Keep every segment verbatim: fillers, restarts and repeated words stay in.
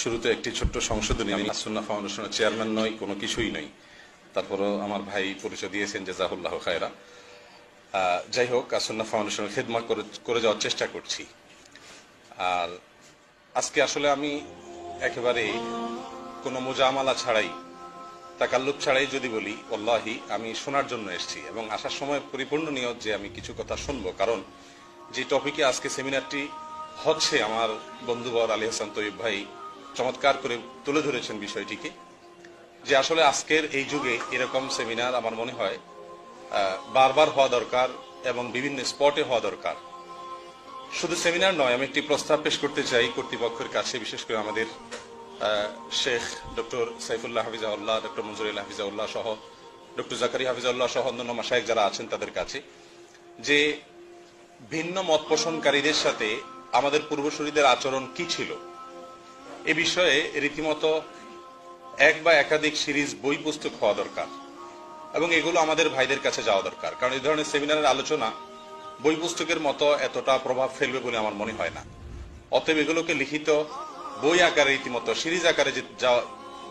শুরুতে একটি ছোট্ট সংশোধনী। আমি সুন্নাহ ফাউন্ডেশনের চেয়ারম্যান নই, কোনো কিছুই নই। তারপরও আমার ভাই পরিচয় দিয়েছেন, জাযাহুল্লাহু খায়রা। যাই হোক, সুন্নাহ ফাউন্ডেশনের খেদমা করে যাওয়ার চেষ্টা করছি। আর আজকে আসলে আমি একেবারে কোনো মোজামালা ছাড়াই, তাকাল্লুপ ছাড়াই যদি বলি, ওয়াল্লাহি আমি শোনার জন্য এসেছি এবং আসার সময় পরিপূর্ণ নিয়ত যে আমি কিছু কথা শুনবো। কারণ যে টপিকে আজকে সেমিনারটি হচ্ছে, আমার বন্ধুবর আলী হাসান তৈয়ব ভাই চমৎকার করে তুলে ধরেছেন বিষয়টিকে, যে আসলে আজকের এই যুগে এরকম সেমিনার আমার মনে হয় বারবার হওয়া দরকার এবং বিভিন্ন স্পটে হওয়া দরকার। শুধু সেমিনার নয়, আমি একটি প্রস্তাব পেশ করতে চাই কর্তৃপক্ষের কাছে, বিশেষ করে আমাদের শেখ ডক্টর সাইফুল্লাহ হাফিজাউল্লাহ, ডক্টর মঞ্জুরুল্লাহ হাফিজাউল্লাহ সহ ডক্টর জাকারিয়া হাফিজাউল্লাহ সহ অন্যান্য মাশায়েখ যারা আছেন তাদের কাছে, যে ভিন্ন মত পোষণকারীদের সাথে আমাদের পূর্বসূরীদের আচরণ কি ছিল এ বিষয়ে রীতিমতো এক বা একাধিক সিরিজ বই পুস্তক হওয়া দরকার এবং এগুলো আমাদের ভাইদের কাছে যাওয়া দরকার। কারণ এই ধরনের সেমিনারের আলোচনা বই পুস্তকের মতো এতটা প্রভাব ফেলবে বলে আমার মনে হয় না। অতএব এগুলোকে লিখিত বই আকারে, রীতিমতো সিরিজ আকারে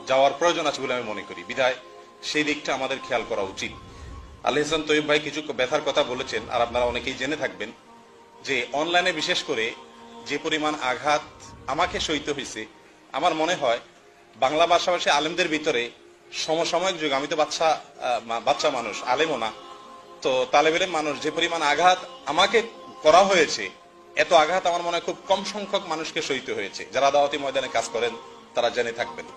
যাওয়ার প্রয়োজন আছে বলে আমি মনে করি। বিধায় সেই দিকটা আমাদের খেয়াল করা উচিত। আলে হাসান তৈয়ব ভাই কিছু ব্যথার কথা বলেছেন, আর আপনারা অনেকেই জেনে থাকবেন যে অনলাইনে বিশেষ করে যে পরিমাণ আঘাত আমাকে সইতে হয়েছে, আমার মনে হয় বাংলা ভাষাভাষী আলেমদের ভিতরে সমসাময়িক যুগ, আমি তো বাচ্চা বাচ্চা মানুষ, আলেমও না, তো তালেবের মানুষ, যে পরিমাণ আঘাত আমাকে করা হয়েছে, এত আঘাত আমার মনে হয় খুব কম সংখ্যক মানুষকে সইতে হয়েছে। যারা দাওয়াতি ময়দানে কাজ করেন তারা জেনে থাকবেন।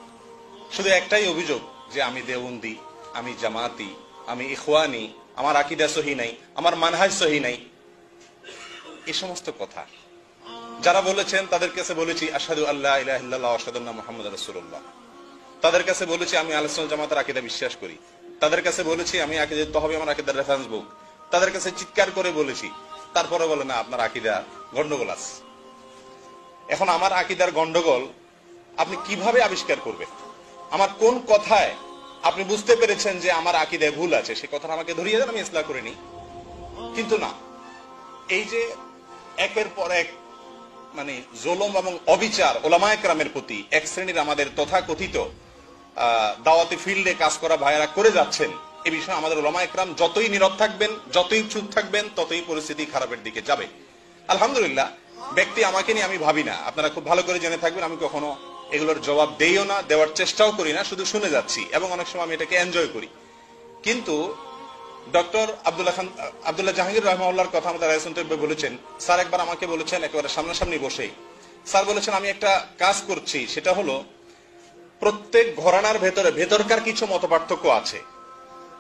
শুধু একটাই অভিযোগ, যে আমি দেওবন্দি, আমি জামাতি, আমি ইখওয়ানি, আমার আকীদা সহি নাই, আমার মানহাজ সহি নাই, এই সমস্ত কথা যারা বলেছেন তাদের কাছে বলেছি আশহাদু আল্লা ইলাহা ইল্লাল্লাহ ওয়া আশহাদু আন্না মুহাম্মাদার রাসূলুল্লাহ। তাদের কাছে বলেছি আমি আহলে সুন্নাহ জামাতের আকীদা বিশ্বাস করি। তাদের কাছে বলেছি আমি আকীদা তাহাবি, আমার আকীদার রেফারেন্স বুক। তাদের কাছে চিৎকার করে বলেছি, তারপরে বলে না আপনার আকীদা গন্ডগোল আছে। এখন আমার আকীদার গন্ডগোল আপনি কিভাবে আবিষ্কার করবেন? আমার কোন কথায় আপনি বুঝতে পেরেছেন যে আমার আকীদায় ভুল আছে? সে কথাটা আমাকে ধরিয়ে দেন, আমি ইসলাম করে নিই। কিন্তু না, এই যে একের পর এক মানে জুলুম এবং অবিচার ওলামায়ে কেরামের প্রতি এক শ্রেণীর আমাদের তথাকথিত দাওয়াতি ফিল্ডে কাজ করা ভাইয়েরা করে যাচ্ছেন, এ বিষয়ে আমাদের ওলামায়ে কেরাম যতই নীরব থাকবেন, যতই চুপ থাকবেন, ততই পরিস্থিতি খারাপের দিকে যাবে। আলহামদুলিল্লাহ, ব্যক্তি আমাকে নিয়ে আমি ভাবি না, আপনারা খুব ভালো করে জেনে থাকবেন। আমি কখনো এগুলোর জবাব দেইও না, দেওয়ার চেষ্টাও করি না, শুধু শুনে যাচ্ছি এবং অনেক সময় আমি এটাকে এনজয় করি। কিন্তু ডক্টর আব্দুল্লাহ খান আব্দুল্লাহ জাহাঙ্গীর রহমাউল্লাহর কথা আমাদের রায়সন্তব্যে বলেছেন, স্যার একবার আমাকে বলেছেন, একেবারে সামনাসামনি বসে স্যার বলেছেন, আমি একটা কাজ করছি, সেটা হলো প্রত্যেক ঘরানার ভেতরে ভেতরকার কিছু মত পার্থক্য আছে।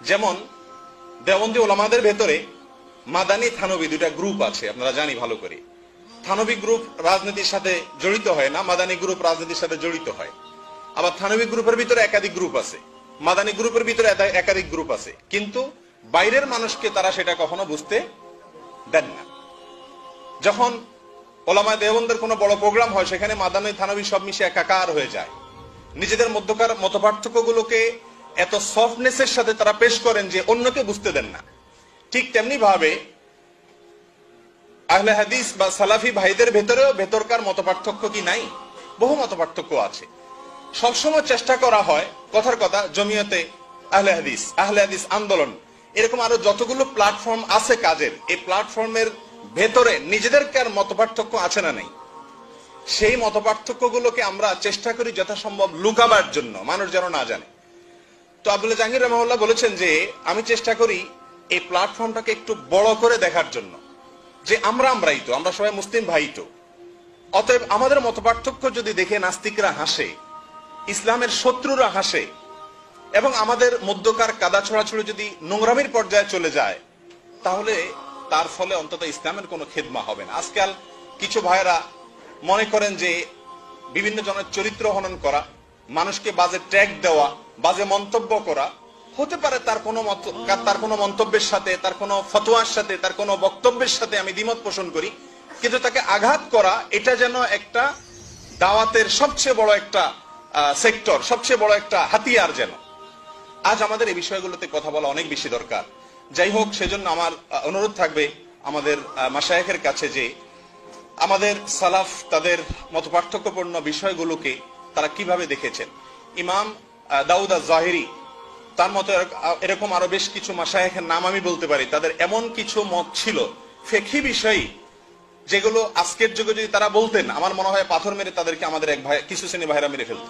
যেমন দেওবন্দি ওলামাদের ভেতরে মাদানী থানবী দুইটা গ্রুপ আছে, আপনারা জানি ভালো করে। থানবী গ্রুপ রাজনীতির সাথে জড়িত হয় না, মাদানী গ্রুপ রাজনীতির সাথে জড়িত হয়। আবার থানবী গ্রুপের ভিতরে একাধিক গ্রুপ আছে, মাদানী গ্রুপের ভিতরে একাধিক গ্রুপ আছে, কিন্তু বাইরের মানুষকে তারা সেটা কখনো বুঝতে দেন না। যখন ওলামায়ে দেওবন্দের কোনো বড় প্রোগ্রাম হয়, সেখানে মাদানী থানবী সব মিশে একাকার হয়ে যায়। নিজেদের মধ্যকার মতপার্থক্যগুলোকে এত সফটনেসের সাথে তারা পেশ করেন যে অন্যকে বুঝতে দেন না। ঠিক তেমনি ভাবে আহলে হাদিস বা সালাফি ভাইদের ভেতরেও ভেতরকার মতপার্থক্য কি নাই? বহু মতপার্থক্য আছে। সবসময় চেষ্টা করা হয়, কথার কথা, জমিয়তে আহলে হাদিস, আহলে হাদিস আন্দোলন, এরকম আরো যতগুলো প্ল্যাটফর্ম আছে কাজের, এই প্ল্যাটফর্মের ভেতরে নিজেদের কার মতপার্থক্য আছে না নাই, সেই মতপার্থক্যগুলোকে আমরা চেষ্টা করি যথাসম্ভব লুকাবার জন্য, মানুষ যেন না জানে। তো আব্দুল্লাহ জাহাঙ্গীর রহমাউল্লাহ বলেছেন যে আমি চেষ্টা করি এই প্ল্যাটফর্মটাকে একটু বড় করে দেখার জন্য, যে আমরা আমরাই তো, আমরা সবাই মুসলিম ভাই তো, অতএব আমাদের মতপার্থক্য যদি দেখে নাস্তিকরা হাসে, ইসলামের শত্রুরা হাসে, এবং আমাদের মধ্যকার কাদা ছড়াছড়ি যদি নোংরামির পর্যায়ে চলে যায়, তাহলে তার ফলে অন্তত ইসলামের কোনো খেদমা হবে না। আজকাল কিছু ভাইয়েরা মনে করেন যে বিভিন্ন জনের চরিত্র হনন করা, মানুষকে বাজে ট্যাগ দেওয়া, বাজে মন্তব্য করা, হতে পারে তার কোনো মত তার কোনো মন্তব্যের সাথে, তার কোনো ফতোয়ার সাথে, তার কোনো বক্তব্যের সাথে আমি দ্বিমত পোষণ করি, কিন্তু তাকে আঘাত করা এটা যেন একটা দাওয়াতের সবচেয়ে বড় একটা সেক্টর, সবচেয়ে বড় একটা হাতিয়ার যেন। আজ আমাদের এই বিষয়গুলোতে কথা বলা অনেক বেশি দরকার। যাই হোক, সেজন্য আমার অনুরোধ থাকবে আমাদের মাশায়েখের কাছে যে আমাদের সালাফ তাদের মতপার্থক্যপূর্ণ বিষয়গুলোকে তারা কিভাবে দেখেছেন। ইমাম দাউদ আয-যাহিরি তার মতো এরকম আরো বেশ কিছু মাশায়েখের নাম আমি বলতে পারি, তাদের এমন কিছু মত ছিল ফিকহি বিষয়ে যেগুলো আজকের যুগে যদি তারা বলতেন আমার মনে হয় পাথর মেরে তাদেরকে আমাদের এক ভাই কিছু শ্রেণী ভাইরা মেরে ফেলত।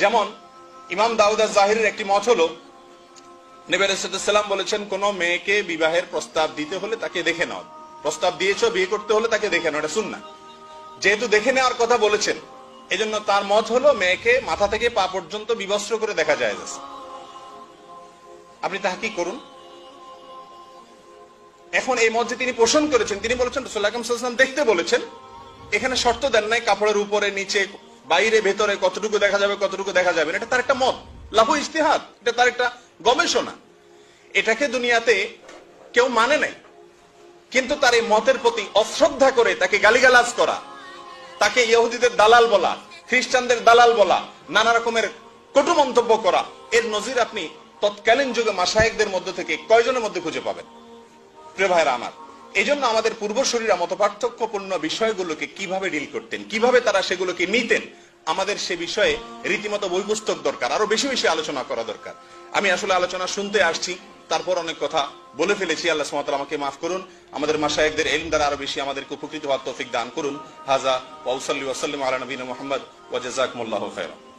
যেমন ইমাম দাউদ আয-যাহিরির একটি মত হলো নবী আলাইহিস সালাম বলেছেন কোন মেয়েকে বিবাহের প্রস্তাব দিতে হলে তাকে দেখে নাও, প্রস্তাব দিয়েছো বিয়ে করতে হলে তাকে দেখে নাও, এটা সুন্নাহ। যেহেতু দেখে নেওয়ার কথা বলেছেন এজন্য তার মত হলো মেয়েকে মাথা থেকে পা পর্যন্ত বিবস্ত্র করে দেখা যায়। আপনি তাহকিক করুন। এখন এই মত যে তিনি পোষণ করেছেন, তিনি বলেছেন রাসূল আকরাম সাল্লাল্লাহু আলাইহি ওয়াসাল্লাম দেখতে বলেছেন, এখানে শর্ত দেন নাই কাপড়ের উপরে নিচে বাইরে ভেতরে কতটুকু দেখা যাবে কতটুকু দেখা যাবে, এটা তার একটা মত, লাহু ইজতিহাদ, এটা তার একটা গবেষণা। এটাকে দুনিয়াতে কেউ মানে নাই, কিন্তু তার এই মতের প্রতি অশ্রদ্ধা করে তাকে গালিগালাজ করা, তাকে ইহুদিদের দালাল বলা, খ্রিস্টানদের দালাল বলা, নানা রকমের কটু মন্তব্য করা, এর নজির আপনি তৎকালীন যুগে মাশায়েখদের মধ্য থেকে কয়জনের মধ্যে খুঁজে পাবেন? প্রিয় ভাইরা আমার, এই জন্য আমাদের পূর্বশরীরা মতপার্থক্যপূর্ণ বিষয়গুলোকে কিভাবে ডিল করতেন, কিভাবে তারা সেগুলোকে নিতেন, আমাদের সে বিষয়ে রীতিমতো বই পুস্তক দরকার, আরো বেশি বেশি আলোচনা করা দরকার। আমি আসলে আলোচনা শুনতে আসছি, তারপর অনেক কথা বলে ফেলেছি, আল্লাহ সুবহানাহু ওয়া তাআলা আমাকে মাফ করুন, আমাদের মাশায়েখদের ইলম দ্বারা আরো বেশি আমাদেরকে উপকৃত হওয়ার তৌফিক দান করুন। হাযা ওয়া উসাল্লি ওয়া সাল্লামু আলা নবিনা মুহাম্মদ ওয়া জাযাকুমুল্লাহু খাইরা।